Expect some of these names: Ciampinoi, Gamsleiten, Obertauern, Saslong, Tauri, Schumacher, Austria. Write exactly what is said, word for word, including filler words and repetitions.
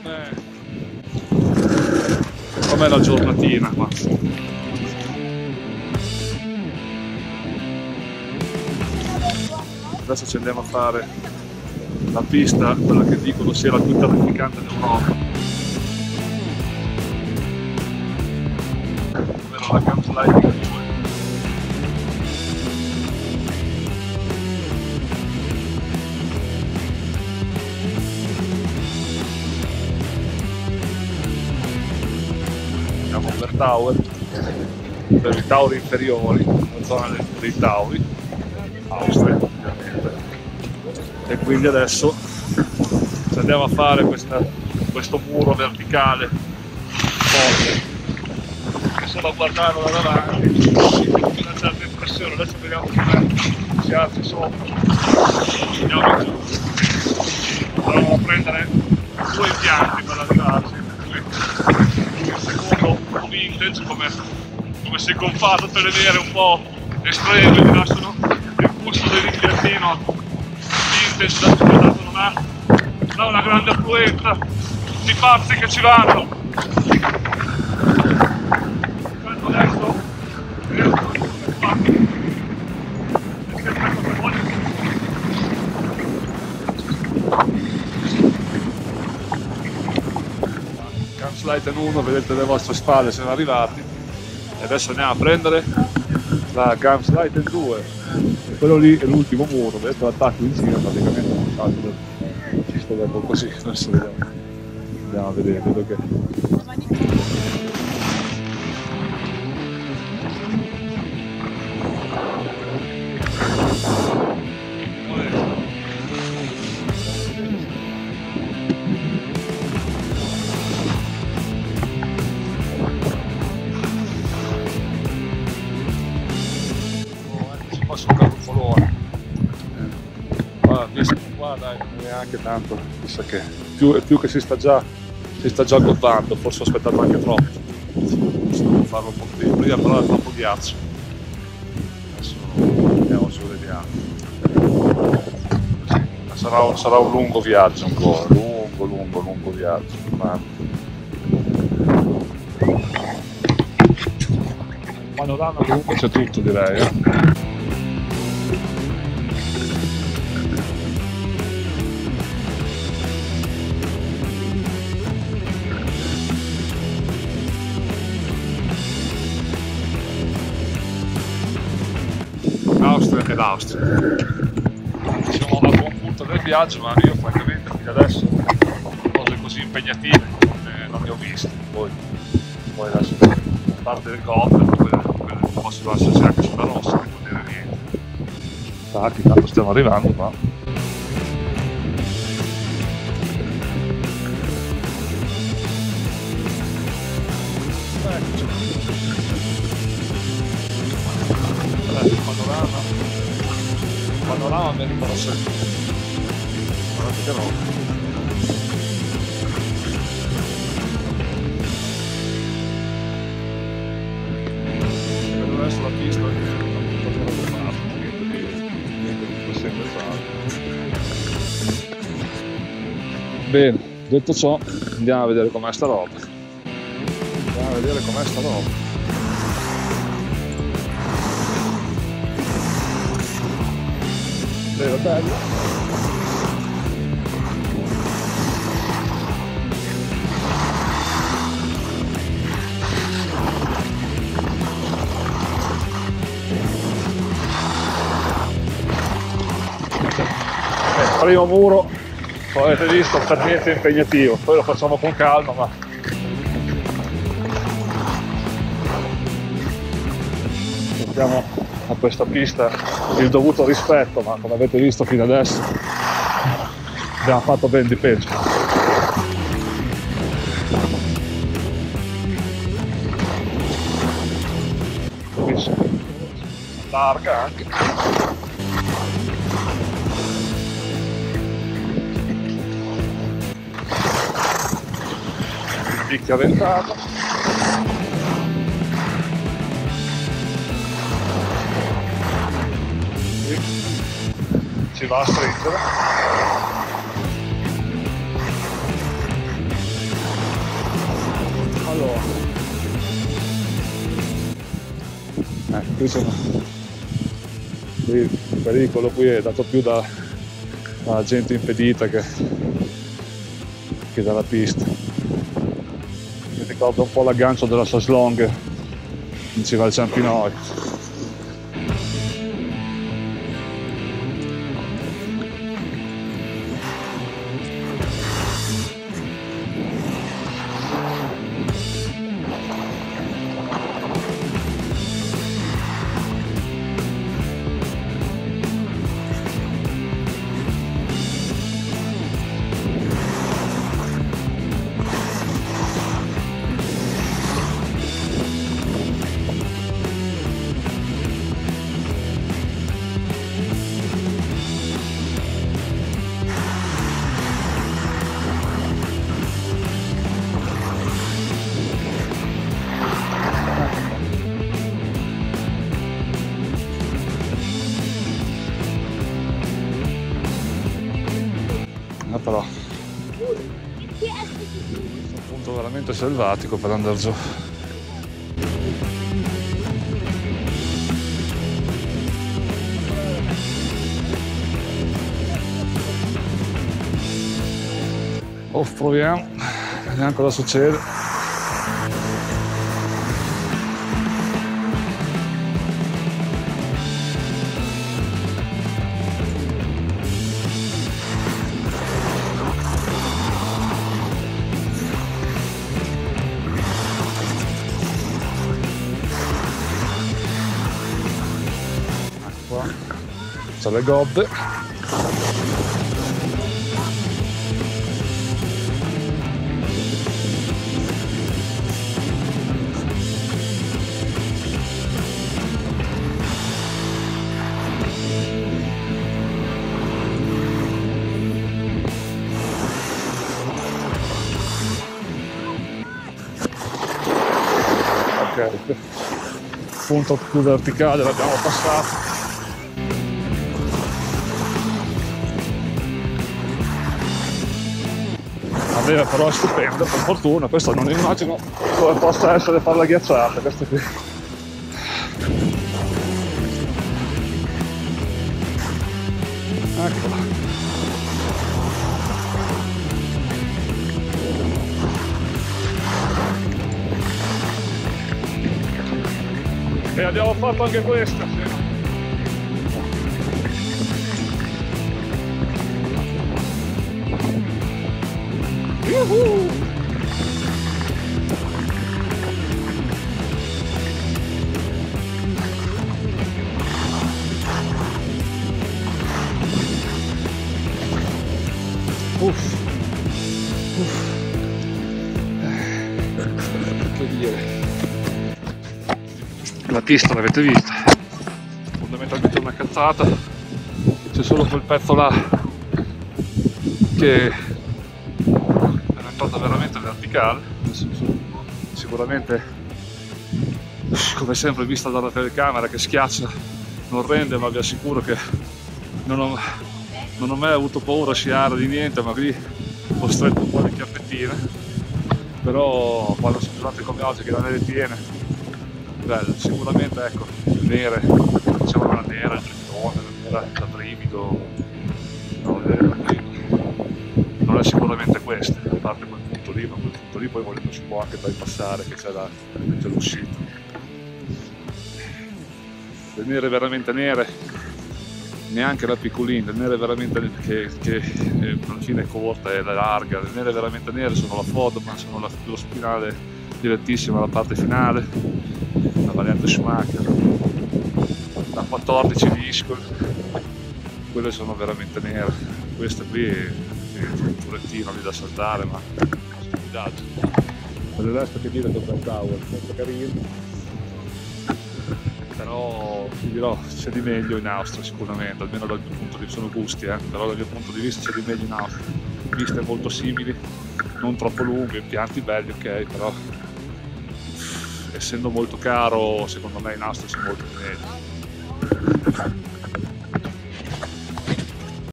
Com'è com la giornatina qua? Adesso ci andiamo a fare la pista, quella che dicono sia la più terrificante d'Europa, ovvero la Gamsleiten. Siamo a Obertauern, per i Tauri inferiori, la zona dei Tauri, Austria ovviamente, e quindi adesso ci andiamo a fare questa, questo muro verticale forte, che solo a guardarlo da davanti ci dà una certa impressione. Adesso vediamo come si alzi sopra, andiamo giù, dobbiamo prendere due impianti per arrivarci, vintage come, come si compata per vedere un po' estreme, che lasciano il gusto del ripiattino vintage da tutto, non ha, non ha una grande affluenza di pazzi che ci vanno. Certo adesso è un po' come fatto, è sempre come voglio. Gamsleiten uno, vedete le vostre spalle, siamo arrivati e adesso andiamo a prendere la Gamsleiten due, e quello lì è l'ultimo muro, vedete l'attacco in giro praticamente, un salto ci sta dentro così, adesso vediamo, andiamo a vedere, vedo che... Neanche tanto, chissà che, più, è più che si sta già si sta già gottando, forse ho aspettato anche troppo, devo farlo un po' prima, prima però è troppo ghiaccio. Adesso andiamo su, vediamo, sarà un, sarà un lungo viaggio ancora, lungo lungo lungo viaggio, ma il panorama comunque c'è tutto, direi eh. L'Austria. Siamo al buon punto del viaggio, ma io francamente fino adesso cose così impegnative non le ho viste. Poi, poi adesso a parte del golf posso lasciarci anche sulla rossa, che non era niente. Ah, che tanto stiamo arrivando qua. Guardate il panorama. Il panorama mi ricordo sempre, guardate che roba. Per adesso la pista è tutta troppo fatta, niente di, niente di più sempre fatto. Bene, detto ciò andiamo a vedere com'è sta roba. Andiamo a vedere com'è sta roba. Bello, bello. Il primo muro, come avete visto, per niente impegnativo, poi lo facciamo con calma, ma... Mettiamo a questa pista il dovuto rispetto, ma come avete visto fino adesso abbiamo fatto ben di peggio. Larga anche. Picchia ventata. Ci va a stringere. Eh, qui sono, qui il pericolo qui è dato più da, da gente impedita che, che dalla pista. Mi ricordo un po' l'aggancio della Saslong in cima al Ciampinoi. Però questo è un punto veramente selvatico per andare giù. Oh, proviamo, vediamo cosa succede. C'è le gobbe. Ok, il punto più verticale l'abbiamo passato. Però è stupendo, per fortuna. Questo non immagino come possa essere farla ghiacciata, questo qui. Eccola. E abbiamo fatto anche questa, sì. Uhul. Uff. Uff. La pista l'avete vista, fondamentalmente una cazzata, c'è solo quel pezzo là che veramente verticale, sicuramente come sempre vista dalla telecamera che schiaccia non rende, ma vi assicuro che non ho, non ho mai avuto paura a sciare di niente, ma lì ho stretto un po' di chiappettine, però quando sono giornate come oggi che la neve tiene, beh, sicuramente ecco, il nere, diciamo la nera, il trittone, la nera da brivido, no, non è sicuramente questa, a parte quel punto lì, ma quel punto lì poi voglio, si può anche bypassare, che c'è l'uscita. Le nere veramente nere, neanche la piccolina, le nere veramente che, che alla fine è corta e larga, le nere veramente nere sono la foto, ma sono la, lo spinale direttissimo alla parte finale, la variante Schumacher, la quattordici disco, quelle sono veramente nere, questa qui è, un turettino lì da saltare, ma stupidaggio. Per il resto che dire, Obertauern, molto carino, però vi dirò, c'è di meglio in Austria sicuramente, almeno dal mio punto di vista, sono gusti, eh? Però dal mio punto di vista c'è di meglio in Austria, piste molto simili, non troppo lunghe, impianti belli, ok, però essendo molto caro, secondo me in Austria c'è molto di meglio.